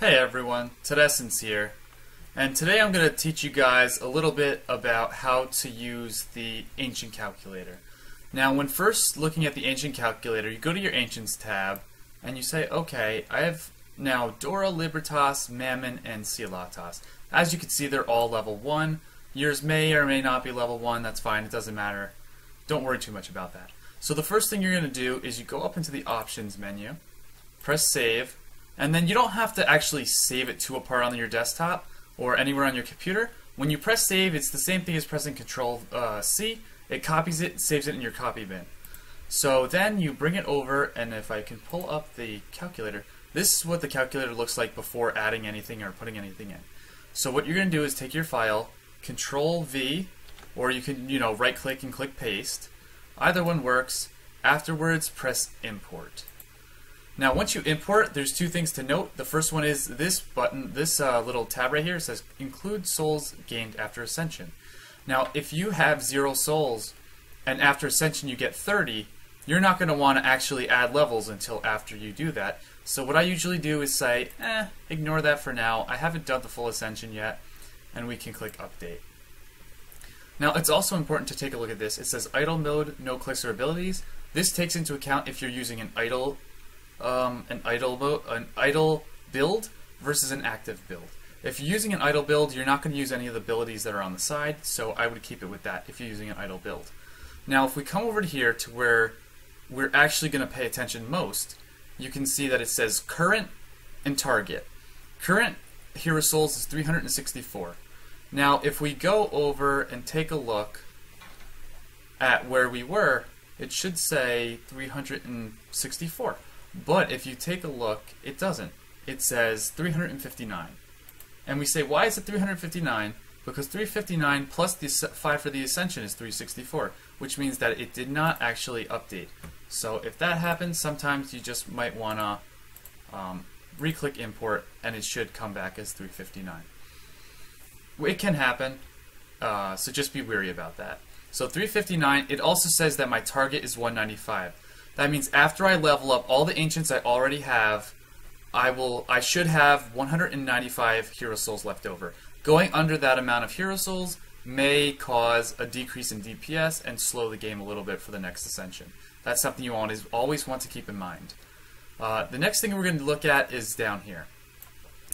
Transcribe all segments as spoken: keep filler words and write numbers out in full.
Hey everyone, Tedessence here, and today I'm going to teach you guys a little bit about how to use the Ancient Calculator. Now when first looking at the Ancient Calculator, you go to your Ancients tab and you say, okay, I have now Dora, Libertas, Mammon, and Siyalatas. As you can see, they're all level one. Yours may or may not be level one, that's fine, it doesn't matter. Don't worry too much about that. So the first thing you're going to do is you go up into the Options menu, press Save, and then you don't have to actually save it to a part on your desktop or anywhere on your computer. When you press save, it's the same thing as pressing Control uh, C. It copies it and saves it in your copy bin. So then you bring it over, and if I can pull up the calculator, this is what the calculator looks like before adding anything or putting anything in. So what you're going to do is take your file, Control V, or you can you know right click and click paste. Either one works. Afterwards, press import. Now once you import, there's two things to note. The first one is this button, this uh, little tab right here. It says include souls gained after ascension. Now if you have zero souls and after ascension you get thirty, you're not going to want to actually add levels until after you do that. So what I usually do is say, eh, ignore that for now. I haven't done the full ascension yet, and we can click update. Now it's also important to take a look at this. It says idle mode, no clicks or abilities. This takes into account if you're using an idle Um, an idle mode, an idle build versus an active build. If you're using an idle build, you're not going to use any of the abilities that are on the side, so I would keep it with that if you're using an idle build. Now if we come over here to where we're actually going to pay attention most, you can see that it says current and target. Current hero souls is three hundred sixty-four. Now if we go over and take a look at where we were, it should say three hundred sixty-four. But if you take a look, it doesn't. It says three hundred fifty-nine. And we say, why is it three hundred fifty-nine? Because three hundred fifty-nine plus the five for the Ascension is three hundred sixty-four, which means that it did not actually update. So if that happens, sometimes you just might want to um, re-click import, and it should come back as three hundred fifty-nine. It can happen, uh, so just be wary about that. So three hundred fifty-nine, it also says that my target is one ninety-five. That means after I level up all the Ancients I already have, I will, I should have one hundred ninety-five Hero Souls left over. Going under that amount of Hero Souls may cause a decrease in D P S and slow the game a little bit for the next Ascension. That's something you always, always want to keep in mind. Uh, the next thing we're going to look at is down here.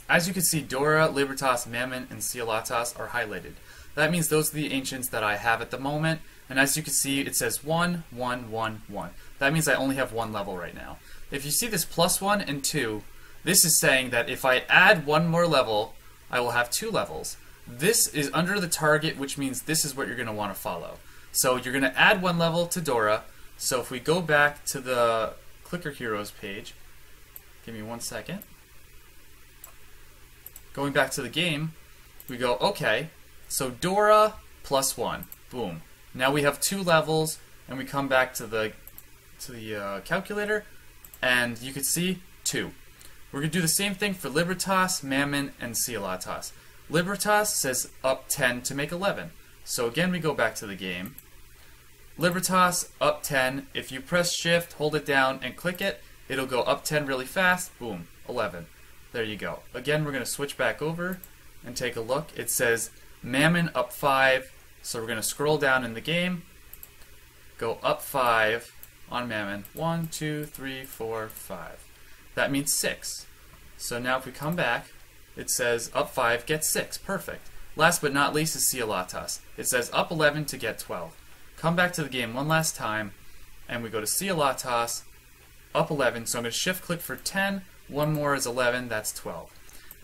As you can see, Dora, Libertas, Mammon, and Siyalatas are highlighted. That means those are the Ancients that I have at the moment. And as you can see, it says one, one, one, one. That means I only have one level right now. If you see this plus one and two, this is saying that if I add one more level, I will have two levels. This is under the target, which means this is what you're going to want to follow. So you're going to add one level to Dora. So if we go back to the Clicker Heroes page, give me one second. Going back to the game, we go, okay, so Dora plus one, boom. Now we have two levels, and we come back to the to the uh, calculator, and you can see two. We're going to do the same thing for Libertas, Mammon, and Siyalatas. Libertas says up ten to make eleven. So again, we go back to the game. Libertas, up ten. If you press shift, hold it down, and click it, it'll go up ten really fast. Boom, eleven. There you go. Again, we're going to switch back over and take a look. It says Mammon up five. So we're going to scroll down in the game, go up five on Mammon. One, two, three, four, five. That means six. So now if we come back, it says up five, get six. Perfect. Last but not least is Siyalatas. It says up eleven to get twelve. Come back to the game one last time, and we go to Siyalatas, up eleven. So I'm going to shift click for ten. One more is eleven. That's twelve.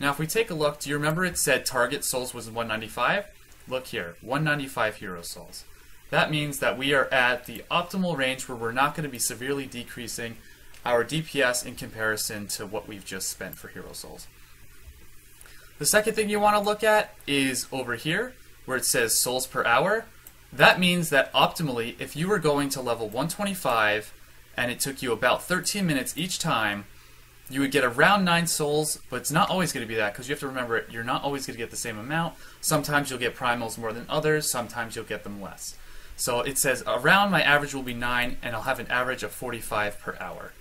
Now if we take a look, do you remember it said target souls was one ninety-five? Look here, one ninety-five Hero Souls. That means that we are at the optimal range where we're not going to be severely decreasing our D P S in comparison to what we've just spent for Hero Souls. The second thing you want to look at is over here where it says souls per hour. That means that optimally, if you were going to level one twenty-five and it took you about thirteen minutes each time, you would get around nine souls, but it's not always going to be that, because you have to remember it, you're not always going to get the same amount. Sometimes you'll get primals more than others, sometimes you'll get them less. So it says around my average will be nine, and I'll have an average of forty-five per hour.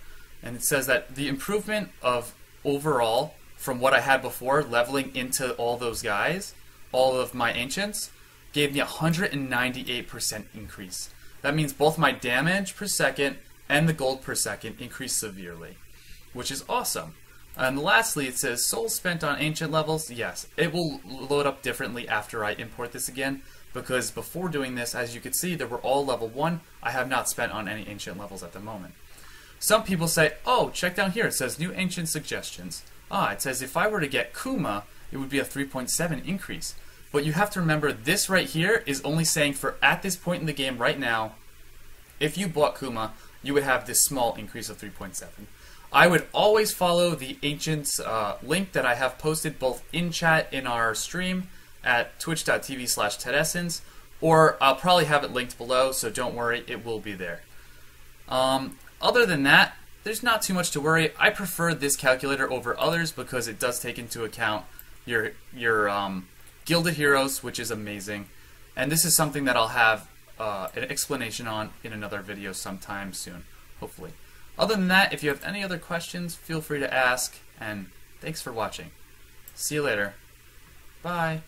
And it says that the improvement of overall from what I had before, leveling into all those guys, all of my ancients, gave me a one hundred ninety-eight percent increase. That means both my damage per second and the gold per second increased severely, which is awesome. And lastly, it says souls spent on ancient levels. Yes, it will load up differently after I import this again, because before doing this, as you can see, they were all level one. I have not spent on any ancient levels at the moment. Some people say, oh, check down here, it says new ancient suggestions. Ah, it says if I were to get Kuma, it would be a three point seven increase. But you have to remember, this right here is only saying for at this point in the game right now, if you bought Kuma, you would have this small increase of three point seven. I would always follow the Ancients uh, link that I have posted both in chat in our stream at twitch dot t v slash Tedessence, or I'll probably have it linked below, so don't worry, it will be there. Um, other than that, there's not too much to worry. I prefer this calculator over others because it does take into account your, your um, Gilded Heroes, which is amazing. And this is something that I'll have uh, an explanation on in another video sometime soon, hopefully. Other than that, if you have any other questions, feel free to ask, and thanks for watching. See you later. Bye.